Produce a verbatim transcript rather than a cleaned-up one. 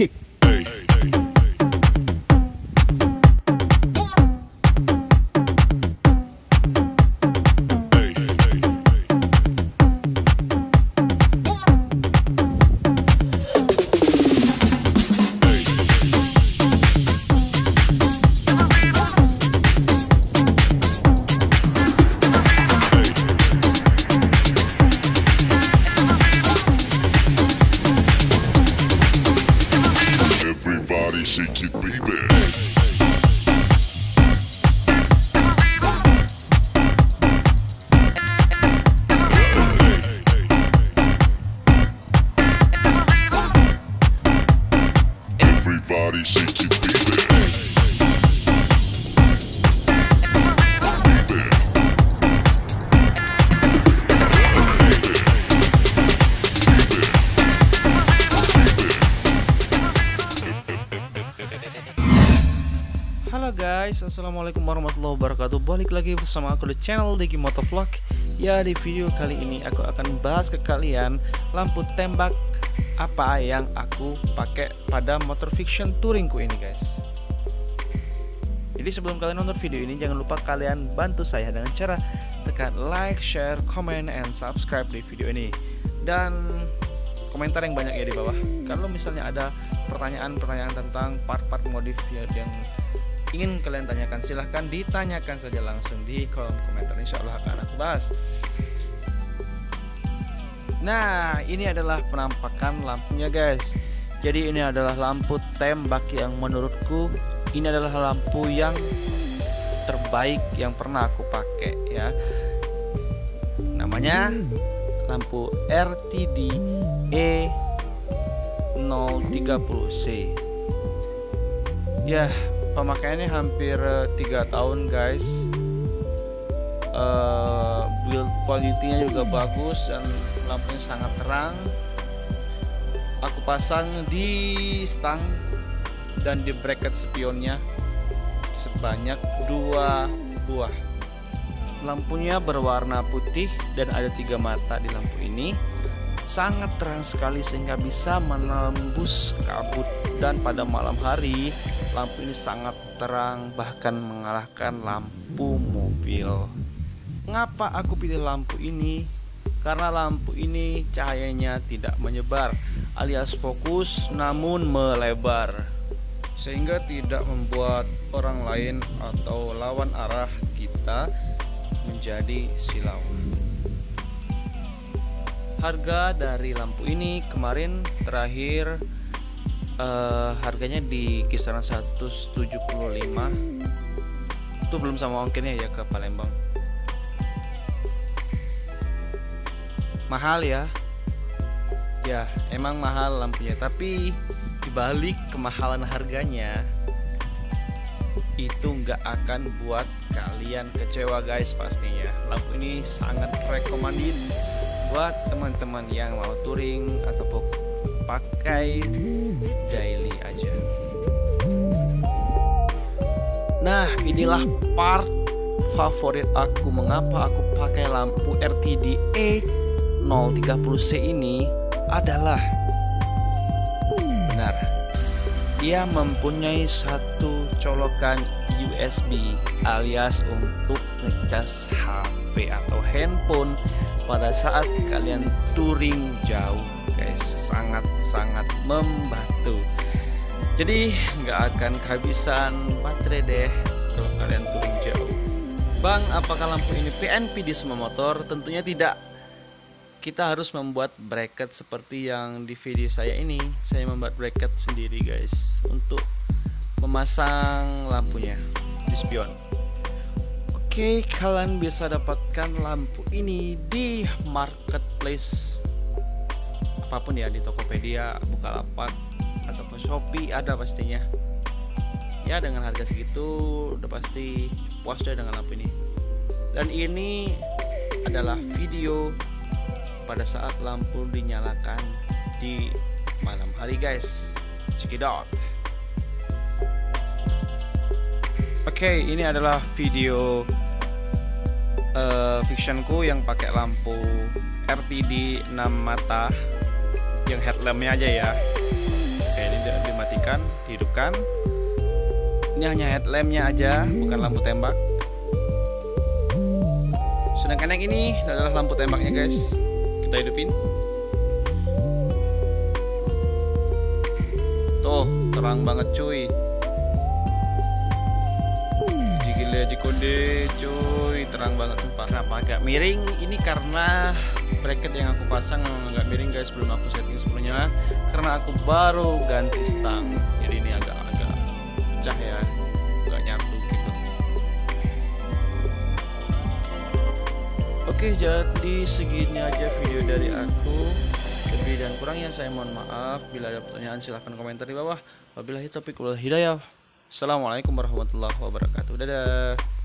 kick. Hey, hey. Guys, assalamualaikum warahmatullahi wabarakatuh. Balik lagi bersama aku di channel Diki Motovlog. Ya, di video kali ini aku akan bahas ke kalian lampu tembak apa yang aku pakai pada motor Vixion Touringku ini, guys. Jadi sebelum kalian nonton video ini, jangan lupa kalian bantu saya dengan cara tekan like, share, comment, and subscribe di video ini. Dan komentar yang banyak ya di bawah. Kalau misalnya ada pertanyaan-pertanyaan tentang part-part modif yang ingin kalian tanyakan, silahkan ditanyakan saja langsung di kolom komentar, insya Allah akan aku bahas. Nah, ini adalah penampakan lampunya, guys. Jadi ini adalah lampu tembak yang menurutku ini adalah lampu yang terbaik yang pernah aku pakai ya. Namanya lampu R T D E nol tiga nol C. Ya, pemakaiannya hampir tiga tahun, guys. Uh, build quality-nya juga bagus dan lampunya sangat terang. Aku pasang di stang dan di bracket spionnya sebanyak dua buah. Lampunya berwarna putih dan ada tiga mata di lampu ini. Sangat terang sekali sehingga bisa menembus kabut, dan pada malam hari lampu ini sangat terang bahkan mengalahkan lampu mobil. Ngapa aku pilih lampu ini? Karena lampu ini cahayanya tidak menyebar alias fokus namun melebar, sehingga tidak membuat orang lain atau lawan arah kita menjadi silau. Harga dari lampu ini kemarin terakhir uh, harganya di kisaran seratus tujuh puluh lima. Itu belum sama ongkirnya ya ke Palembang. Mahal ya. Ya, emang mahal lampunya, tapi dibalik kemahalan harganya itu nggak akan buat kalian kecewa, guys, pastinya. Lampu ini sangat recommended buat teman-teman yang mau touring atau pakai daily aja. Nah, inilah part favorit aku. Mengapa aku pakai lampu R T D E nol tiga nol C ini adalah benar. Ia mempunyai satu colokan U S B alias untuk ngecas H P atau handphone pada saat kalian touring jauh, guys. Sangat-sangat membantu. Jadi nggak akan kehabisan baterai deh kalau kalian touring jauh. Bang, apakah lampu ini P N P di semua motor? Tentunya tidak. Kita harus membuat bracket seperti yang di video saya ini. Saya membuat bracket sendiri, guys, untuk memasang lampunya di spion. Oke, kalian bisa dapatkan lampu ini di marketplace apapun ya, di Tokopedia, Bukalapak, ataupun Shopee ada pastinya. Ya, dengan harga segitu udah pasti puas deh dengan lampu ini. Dan ini adalah video pada saat lampu dinyalakan di malam hari, guys. Check it out. Oke, ini adalah video uh, Victionku yang pakai lampu R T D enam mata yang headlampnya aja ya. Oke, ini di dimatikan, dihidupkan. Ini hanya headlampnya aja, bukan lampu tembak. Sedangkan yang ini adalah lampu tembaknya, guys. Kita hidupin. Tuh, terang banget cuy. Gila dikonde cuy, terang banget sumpah. Kenapa agak miring? Ini karena bracket yang aku pasang agak miring guys, belum aku setting sebelumnya karena aku baru ganti stang. Jadi ini agak-agak pecah ya, nggak nyatu gitu. Oke, jadi segini aja video dari aku. Lebih dan kurangnya saya mohon maaf. Bila ada pertanyaan silahkan komentar di bawah. Wabillahi taufiq wal hidayah. Assalamualaikum warahmatullahi wabarakatuh. Dadah.